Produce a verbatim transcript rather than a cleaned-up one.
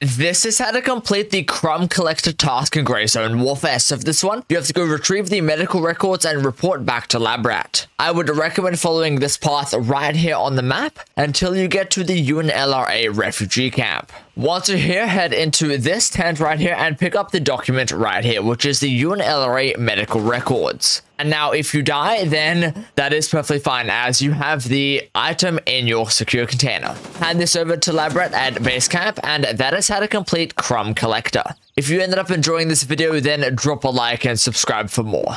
This is how to complete the Crumb Collector task in Grey Zone Warfare. So for this one, you have to go retrieve the medical records and report back to Lab Rat. I would recommend following this path right here on the map until you get to the U N L R A refugee camp. Once you're here, head into this tent right here and pick up the document right here, which is the U N L R A medical records. And now if you die, then that is perfectly fine as you have the item in your secure container. Hand this over to Lab Rat at base camp, and that is how to complete Crumb Collector. If you ended up enjoying this video, then drop a like and subscribe for more.